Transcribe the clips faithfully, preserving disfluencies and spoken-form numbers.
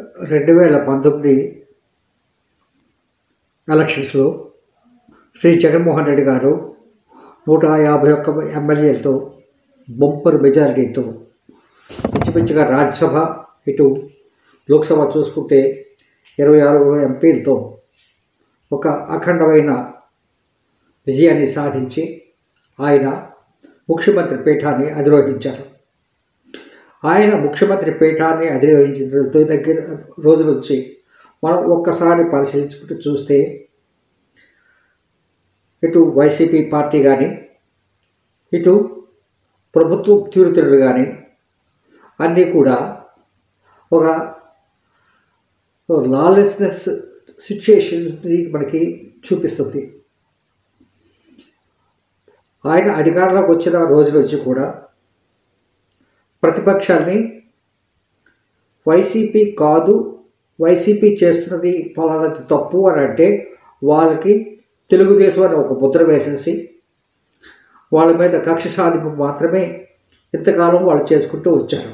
two thousand nineteen ఎలక్షన్స్లో శ్రీ జగన్మోహన్ రెడ్డి గారు నూట యాభై ఒక్క ఎమ్మెల్యేలతో బంపర్ మెజారిటీతో మంచిగా రాజ్యసభ ఇటు లోక్సభ చూసుకుంటే ఇరవై ఆరు ఎంపీలతో ఒక అఖండమైన విజయాన్ని సాధించి ఆయన ముఖ్యమంత్రి పీఠాన్ని అధిరోహించారు. ఆయన ముఖ్యమంత్రి పీఠాన్ని అధిరోహించిన దగ్గర రోజు నుంచి మనం ఒక్కసారి పరిశీలించుకుంటూ చూస్తే ఇటు వైసీపీ పార్టీ కానీ ఇటు ప్రభుత్వం తీరుతెన్నులు కానీ అన్నీ కూడా ఒక లాలెస్నెస్ సిచ్యుయేషన్ని మనకి చూపిస్తుంది. ఆయన అధికారంలోకి వచ్చిన రోజు నుంచి కూడా ప్రతిపక్షాల్ని వైసీపీ కాదు, వైసీపీ చేస్తున్నది ఫలానా తప్పు అని అంటే వాళ్ళకి తెలుగుదేశం అని ఒక ముద్ర వేసేసి వాళ్ళ మీద కక్ష సాధింపు మాత్రమే ఇంతకాలం వాళ్ళు చేసుకుంటూ వచ్చారు.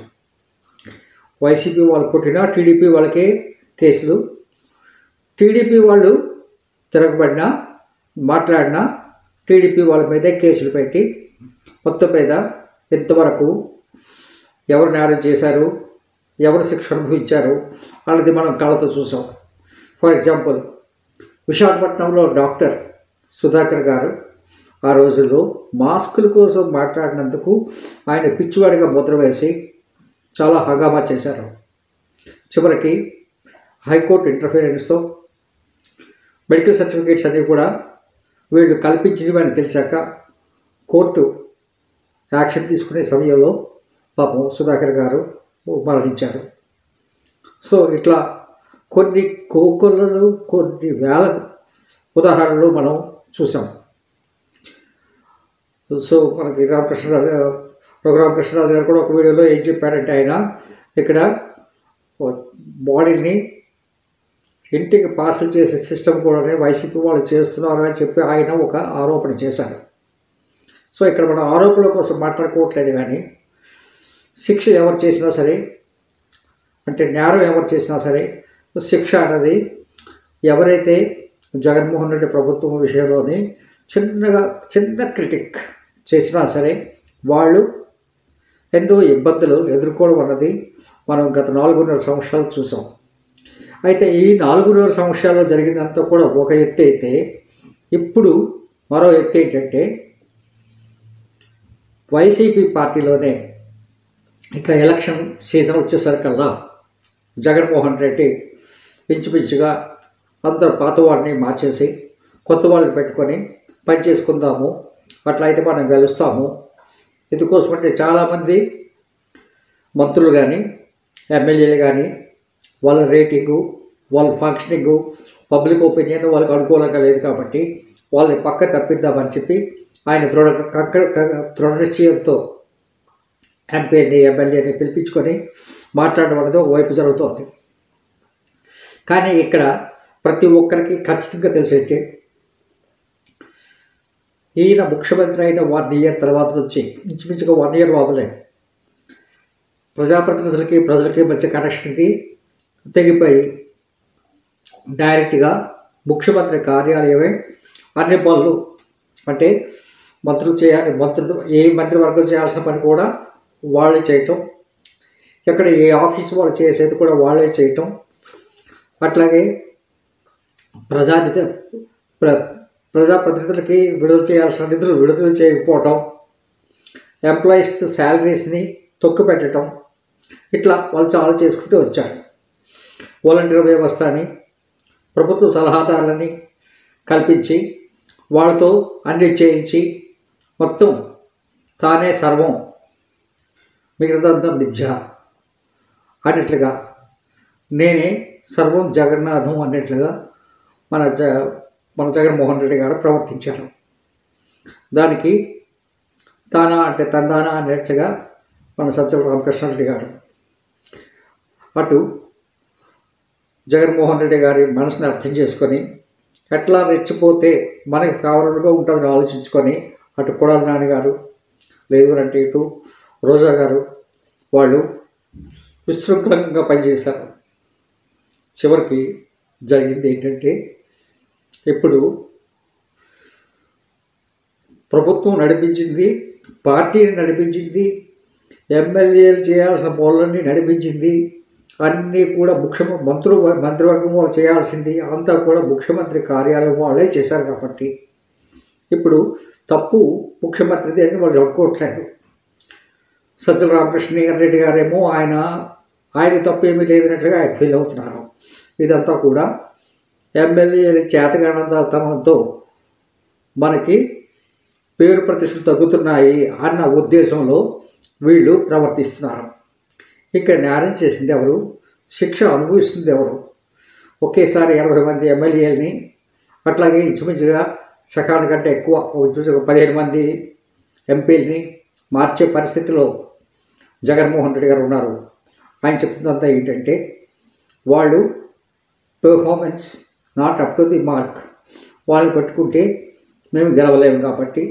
వైసీపీ వాళ్ళు కొట్టినా టీడీపీ వాళ్ళకే కేసులు, టీడీపీ వాళ్ళు తిరగబడినా మాట్లాడినా టీడీపీ వాళ్ళ మీదే కేసులు పెట్టి మొత్తం మీద ఎంతవరకు ఎవరిని అరెస్ట్ చేశారు, ఎవరు శిక్ష అనుభవించారు వాళ్ళది మనం కళ్ళతో చూసాం. ఫర్ ఎగ్జాంపుల్, విశాఖపట్నంలో డాక్టర్ సుధాకర్ గారు ఆ రోజుల్లో మాస్కుల కోసం మాట్లాడినందుకు ఆయన పిచ్చివాడిగా ముద్ర వేసి చాలా హంగామా చేశారు. చివరికి హైకోర్టు ఇంటర్ఫీరెన్స్తో మెడికల్ సర్టిఫికేట్స్ అన్నీ కూడా వీళ్ళు కల్పించినవి అని తెలిసాక కోర్టు యాక్షన్ తీసుకునే సమయంలో పాపం సుధాకర్ గారు మరణించారు. సో ఇట్లా కొన్ని కోకొల్లలు కొన్ని వేల ఉదాహరణలు మనం చూసాం. సో మనకి రామకృష్ణరాజు రఘురామకృష్ణరాజు గారు కూడా ఒక వీడియోలో ఏం చెప్పారంటే, ఆయన ఇక్కడ బాడీని ఇంటికి పార్సల్ చేసే సిస్టమ్ కూడా వైసీపీ వాళ్ళు చేస్తున్నారు అని చెప్పి ఆయన ఒక ఆరోపణ చేశారు. సో ఇక్కడ మనం ఆరోపణల కోసం మాట్లాడుకోవట్లేదు, కానీ శిక్ష ఎవరు చేసినా సరే, అంటే నేరం ఎవరు చేసినా సరే శిక్ష అనేది ఎవరైతే జగన్మోహన్ రెడ్డి ప్రభుత్వం విషయంలోని చిన్నగా చిన్న క్రిటిక్ చేసినా సరే వాళ్ళు ఎన్నో ఇబ్బందులు ఎదుర్కోవడం అన్నది మనం గత నాలుగున్నర సంవత్సరాలు చూసాం. అయితే ఈ నాలుగున్నర సంవత్సరాల్లో జరిగినంత కూడా ఒక ఎత్తు అయితే, ఇప్పుడు మరో ఎత్తు ఏంటంటే వైసీపీ పార్టీలోనే ఇక ఎలక్షన్ సీజన్ వచ్చేసరికల్లా జగన్మోహన్ రెడ్డి పిచ్చిపిచ్చిగా అందరు పాత వాడిని మార్చేసి కొత్త వాళ్ళని పెట్టుకొని పని చేసుకుందాము, అట్లా అయితే మనం గెలుస్తాము, ఇందుకోసం అంటే చాలామంది మంత్రులు కానీ ఎమ్మెల్యేలు కానీ వాళ్ళ రేటింగు వాళ్ళ ఫంక్షనింగు పబ్లిక్ ఒపీనియన్ వాళ్ళకి అనుకూలంగా లేదు కాబట్టి వాళ్ళని పక్క తప్పిద్దామని చెప్పి ఆయన దృఢ దృఢ నిశ్చయంతో ఎంపీని ఎమ్మెల్యేని పిలిపించుకొని మాట్లాడడం అనేది ఒకవైపు జరుగుతుంది. కానీ ఇక్కడ ప్రతి ఒక్కరికి ఖచ్చితంగా తెలిసేది, ఈయన ముఖ్యమంత్రి అయిన వన్ ఇయర్ తర్వాత నుంచి ఇంచుమించుగా వన్ ఇయర్ లోపలే ప్రజాప్రతినిధులకి ప్రజలకి మధ్య కనెక్షన్కి తెగిపోయి డైరెక్ట్గా ముఖ్యమంత్రి కార్యాలయమే అన్ని పనులు, అంటే మంత్రులు చేయ మంత్రులు ఏ మంత్రివర్గం చేయాల్సిన పని కూడా వాళ్ళే చేయటం, ఎక్కడ ఏ ఆఫీస్ వాళ్ళు చేసేది కూడా వాళ్ళే చేయటం, అట్లాగే ప్రజానిధి ప్ర ప్రజాప్రతినిధులకి విడుదల చేయాల్సిన నిధులు విడుదల చేయకపోవటం, ఎంప్లాయీస్ శాలరీస్ని తొక్కు పెట్టడం, ఇట్లా వాళ్ళు చాలా చేసుకుంటూ వచ్చారు. వాలంటీర్ వ్యవస్థ అని ప్రభుత్వ సలహాదారులని కల్పించి వాళ్ళతో అన్ని చేయించి మొత్తం తానే సర్వం మిగతాదంతా మిథ్య అన్నట్లుగా, నేనే సర్వం జగన్నాథం అన్నట్లుగా మన జ మన జగన్మోహన్ రెడ్డి గారు ప్రవర్తించారు. దానికి తానా అంటే తందానా అన్నట్లుగా మన సజ్జల రామకృష్ణారెడ్డి గారు, అటు జగన్మోహన్ రెడ్డి గారి మనసుని అర్థం చేసుకొని ఎట్లా రెచ్చిపోతే మనకి ఫేవరబుల్గా ఉంటుందని ఆలోచించుకొని అటు కొడాలి నాన్నగారు లేదు అంటే ఇటు రోజా గారు వాళ్ళు విశృంఖలంగా పనిచేశారు. చివరికి జరిగింది ఏంటంటే ఇప్పుడు ప్రభుత్వం నడిపించింది, పార్టీని నడిపించింది, ఎమ్మెల్యేలు చేయాల్సిన పనులన్నీ నడిపించింది, అన్నీ కూడా ముఖ్యమంత్రి మంత్రు మంత్రివర్గం వాళ్ళు చేయాల్సింది అంతా కూడా ముఖ్యమంత్రి కార్యాలయం వాళ్ళే చేశారు. కాబట్టి ఇప్పుడు తప్పు ముఖ్యమంత్రిది అని వాళ్ళు చెప్పుకోవట్లేదు. సజ్జల రామకృష్ణ రెడ్డి గారేమో ఆయన ఆయన తప్పు ఏమీ లేదన్నట్లుగా ఆయన ఫీల్ అవుతున్నారు. ఇదంతా కూడా ఎమ్మెల్యేల చేతగానంతతనంతో మనకి పేరు ప్రతిష్టలు తగ్గుతున్నాయి అన్న ఉద్దేశంలో వీళ్ళు ప్రవర్తిస్తున్నారు. ఇక్కడ న్యాయం చేసింది ఎవరు, శిక్ష అనుభవిస్తుంది ఎవరు? ఒకేసారి ఎనభై మంది ఎమ్మెల్యేలని, అట్లాగే ఇంచుమించుగా సకాలం కంటే ఎక్కువ ఒక చూసి పదిహేను మంది ఎంపీలని మార్చే పరిస్థితిలో జగన్మోహన్ రెడ్డి గారు ఉన్నారు. ఆయన చెప్తున్నంతా ఏంటంటే వాళ్ళు performance not up to the mark, వాళ్ళు పెట్టుకుంటే మేము గెలవలేము కాబట్టి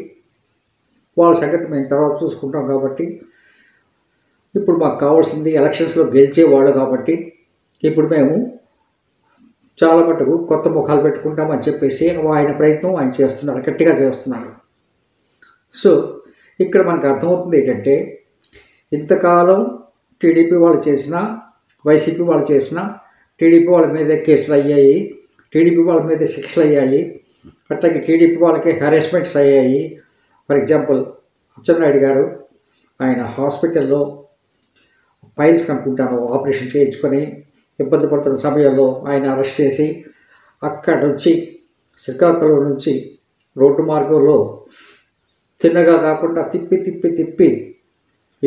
వాళ్ళ సంగతి మేము తర్వాత చూసుకుంటాం కాబట్టి ఇప్పుడు మాకు కావాల్సింది ఎలక్షన్స్లో గెలిచేవాళ్ళు కాబట్టి ఇప్పుడు మేము చాలా మటుకు కొత్త ముఖాలు పెట్టుకుంటామని చెప్పేసి ఆయన ప్రయత్నం ఆయన చేస్తున్నారు, గట్టిగా చేస్తున్నారు. సో ఇక్కడ మనకు అర్థమవుతుంది ఏంటంటే ఇంతకాలం టీడీపీ వాళ్ళు చేసినా వైసీపీ వాళ్ళు చేసినా టీడీపీ వాళ్ళ మీద కేసులు అయ్యాయి, టీడీపీ వాళ్ళ మీద శిక్షలు అయ్యాయి, అట్లాగే టీడీపీ వాళ్ళకి హెరాస్మెంట్స్ అయ్యాయి. ఫర్ ఎగ్జాంపుల్ అచ్చెన్నాయుడు గారు ఆయన హాస్పిటల్లో ఫైల్స్ అనుకుంటాను ఆపరేషన్ చేయించుకొని ఇబ్బంది పడుతున్న సమయంలో ఆయన అరెస్ట్ చేసి అక్కడ నుంచి శ్రీకాకుళం నుంచి రోడ్డు మార్గంలో తిన్నగా కాకుండా తిప్పి తిప్పి తిప్పి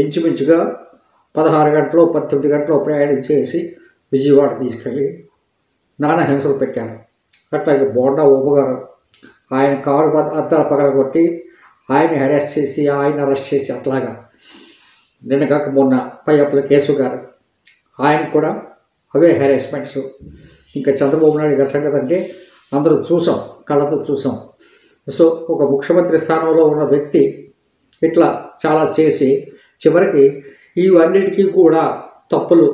ఇంచుమించుగా పదహారు గంటలు పద్దెనిమిది గంటలు ప్రయాణం చేసి విజయవాడ తీసుకెళ్ళి నానా హింసలు పెట్టాను. అట్లాగే బోండా ఓబగారు ఆయన కారు అద్దాలు పగలగొట్టి ఆయన అరెస్ట్ చేసి ఆయన అరెస్ట్ చేసి అట్లాగా నిన్న కాక మొన్న పై అప్పుల కేసు గారు ఆయన కూడా అవే హెరాస్మెంట్స్. ఇంకా చంద్రబాబు నాయుడు గారి సంగతి అంటే అందరూ చూసాం, కళ్ళతో చూసాం. సో ఒక ముఖ్యమంత్రి స్థానంలో ఉన్న వ్యక్తి ఇట్లా చాలా చేసి చివరికి ఇవన్నిటికీ కూడా తప్పులు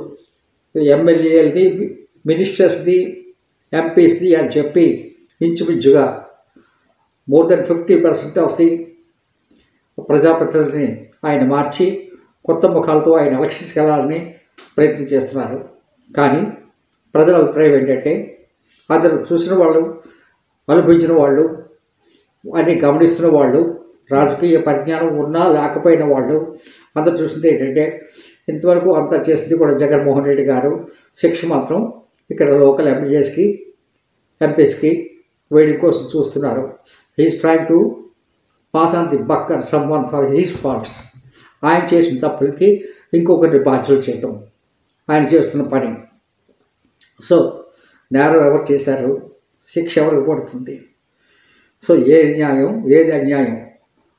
ఎమ్మెల్యేలది, మినిస్టర్స్ది, ఎంపీస్ది అని చెప్పి ఇంచుమించుగా more than fifty percent of the ప్రజాప్రతినిధిని ఆయన మార్చి కొత్త ముఖాలతో ఆయన ఎలక్షన్స్కి వెళ్ళాలని ప్రయత్నం చేస్తున్నారు. కానీ ప్రజల అభిప్రాయం ఏంటంటే అందరూ చూసిన వాళ్ళు, అనుభవించిన వాళ్ళు, అన్ని గమనిస్తున్న వాళ్ళు, రాజకీయ పరిజ్ఞానం ఉన్నా లేకపోయిన వాళ్ళు అందరూ చూసింది ఏంటంటే ఇంతవరకు అంతా చేసింది కూడా జగన్మోహన్ రెడ్డి గారు. శిక్ష మాత్రం ఇక్కడ లోకల్ ఎమ్మెల్యేస్కి ఎంపీస్కి వేడి కోసం చూస్తున్నారు. He's trying to pass on the buck and someone for his faults. ఆయన చేసిన తప్పులకి ఇంకొకరిని బాధ్యులు చేయటం ఆయన చేస్తున్న పని. సో నేరం ఎవరు చేశారు, శిక్ష ఎవరికి పడుతుంది, సో ఏది న్యాయం ఏది అన్యాయం,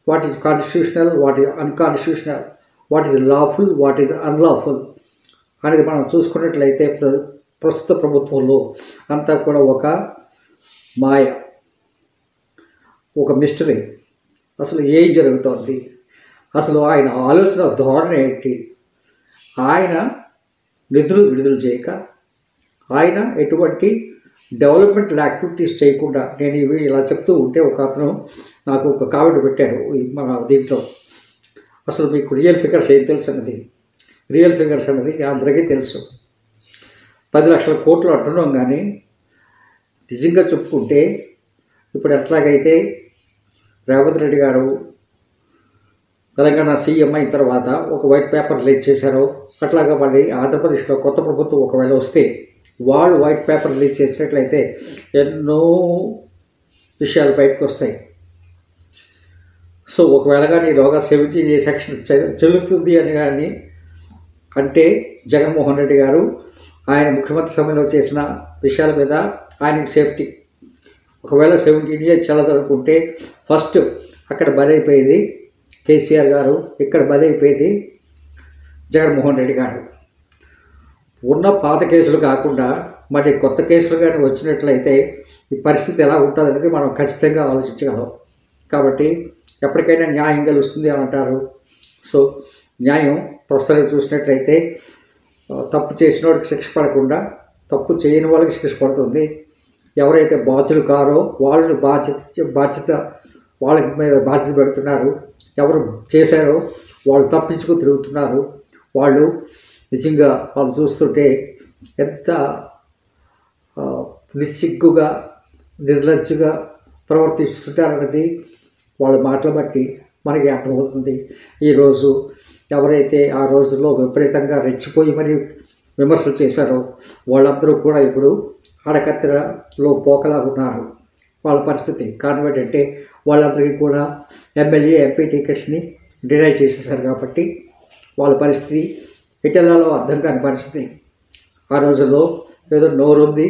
what is constitutional, what is unconstitutional, what is lawful, what is unlawful అనేది మనం చూసుకున్నట్లయితే ప్రస్తుత ప్రభుత్వంలో అంతా కూడా ఒక మాయ, ఒక మిస్టరీ. అసలు ఏం జరుగుతోంది, అసలు ఆయన ఆలోచన ధోరణి ఏంటి, ఆయన నిధులు విడుదల చేయక, ఆయన ఎటువంటి డెవలప్మెంట్ యాక్టివిటీస్ చేయకుండా. నేను ఇవి ఇలా చెప్తూ ఉంటే ఒక అతను నాకు ఒక కామెంట్ పెట్టారు మన దీంట్లో, అసలు మీకు రియల్ ఫిగర్స్ ఏం తెలుసు అన్నది. రియల్ ఫిగర్స్ అన్నది అందరికీ తెలుసు, పది లక్షల కోట్లు అంటున్నాం. కానీ నిజంగా చెప్పుకుంటే ఇప్పుడు ఎట్లాగైతే రేవంత్ రెడ్డి గారు తెలంగాణ సీఎం అయిన తర్వాత ఒక వైట్ పేపర్ రిలీజ్ చేశారో, అట్లాగే మళ్ళీ ఆంధ్రప్రదేశ్లో కొత్త ప్రభుత్వం ఒకవేళ వస్తే వాళ్ళు వైట్ పేపర్ రిలీజ్ చేసినట్లయితే ఎన్నో విషయాలు బయటకు వస్తాయి. సో ఒకవేళ కానీ లోగా సెవెంటీ సెక్షన్ చెల్లుతుంది అని కానీ అంటే జగన్మోహన్ రెడ్డి గారు ఆయన ముఖ్యమంత్రి సమయంలో చేసిన విషయాల మీద ఆయనకి సేఫ్టీ. ఒకవేళ సెవెంటీన్ ఇయర్ చెల్లదనుకుంటే ఫస్ట్ అక్కడ బలైపోయింది కేసీఆర్ గారు, ఇక్కడ బలైపోయింది జగన్మోహన్ రెడ్డి గారు. ఉన్న పాత కేసులు కాకుండా మరి కొత్త కేసులు కానీ వచ్చినట్లయితే ఈ పరిస్థితి ఎలా ఉంటుందనేది మనం ఖచ్చితంగా ఆలోచించగలం. కాబట్టి ఎప్పటికైనా న్యాయం గెలుస్తుంది అని అంటారు. సో న్యాయం ప్రస్తుతం చూసినట్లయితే తప్పు చేసిన వాడికి శిక్ష పడకుండా తప్పు చేయని వాళ్ళకి శిక్ష పడుతుంది. ఎవరైతే బాధ్యులు కారో వాళ్ళు బాధ్యత బాధ్యత వాళ్ళ మీద బాధ్యత పెడుతున్నారు. ఎవరు చేశారో వాళ్ళు తప్పించుకు తిరుగుతున్నారు. వాళ్ళు నిజంగా వాళ్ళు చూస్తుంటే ఎంత నిస్సిగ్గుగా నిర్లజ్జగా ప్రవర్తిస్తుంటారన్నది వాళ్ళ మాటలు బట్టి మనకి అర్థమవుతుంది. ఈరోజు ఎవరైతే ఆ రోజుల్లో విపరీతంగా రెచ్చిపోయి మరి విమర్శలు చేశారో వాళ్ళందరూ కూడా ఇప్పుడు అడకత్తెరలో పోకలా ఉన్నారు. వాళ్ళ పరిస్థితి కారణం ఏంటంటే వాళ్ళందరికీ కూడా ఎమ్మెల్యే ఎంపీ టికెట్స్ని డినై చేసేసారు కాబట్టి వాళ్ళ పరిస్థితి ఇటలీలో అర్థం కాని పరిస్థితి. ఆ రోజుల్లో ఏదో నోరుంది,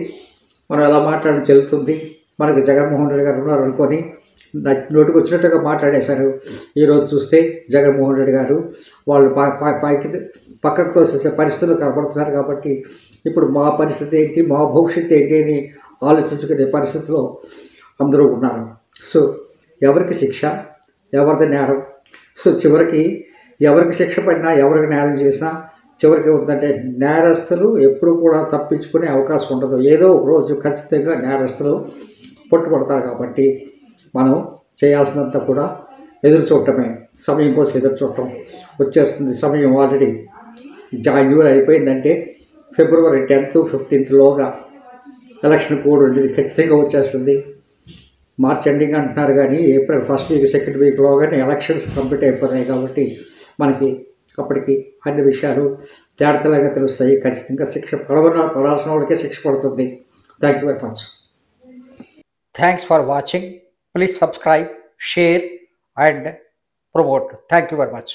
మనం ఎలా మాట్లాడడం చెల్లుతుంది, మనకు జగన్మోహన్ రెడ్డి గారు ఉన్నారు అనుకొని నోటికి వచ్చినట్టుగా మాట్లాడేశారు. ఈరోజు చూస్తే జగన్మోహన్ రెడ్డి గారు వాళ్ళు పైకి పక్కకు తోసేసే పరిస్థితులు కనపడుతున్నారు. కాబట్టి ఇప్పుడు మా పరిస్థితి ఏంటి, మా భవిష్యత్తు ఏంటి అని ఆలోచించుకునే పరిస్థితిలో అందరూ ఉన్నారు. సో ఎవరికి శిక్ష, ఎవరిది నేరం, సో చివరికి ఎవరికి శిక్ష పడినా ఎవరికి నేరం చేసినా చివరికి ఉందంటే నేరస్తులు ఎప్పుడూ కూడా తప్పించుకునే అవకాశం ఉండదు. ఏదో ఒక రోజు ఖచ్చితంగా నేరస్తులు పట్టుబడతారు. కాబట్టి మనం చేయాల్సినంత కూడా ఎదురు చూడటమే, సమయం కోసం ఎదురు చూడటం. వచ్చేస్తుంది సమయం, ఆల్రెడీ జాన్యువల్ అయిపోయిందంటే ఫిబ్రవరి టెన్త్ ఫిఫ్టీన్త్లోగా ఎలక్షన్ కోడ్ ఉండేది ఖచ్చితంగా వచ్చేస్తుంది. మార్చ్ ఎండింగ్ అంటున్నారు కానీ ఏప్రిల్ ఫస్ట్ వీక్ సెకండ్ వీక్లోగానే ఎలక్షన్స్ కంప్లీట్ అయిపోతాయి. కాబట్టి మనకి అప్పటికి అన్ని విషయాలు తేడతలాగా తెలుస్తాయి. ఖచ్చితంగా శిక్ష పడవన పడాల్సిన వాళ్ళకే శిక్ష పడుతుంది. Thank you very much. Thanks for watching. Please subscribe, share and promote. Thank you very much.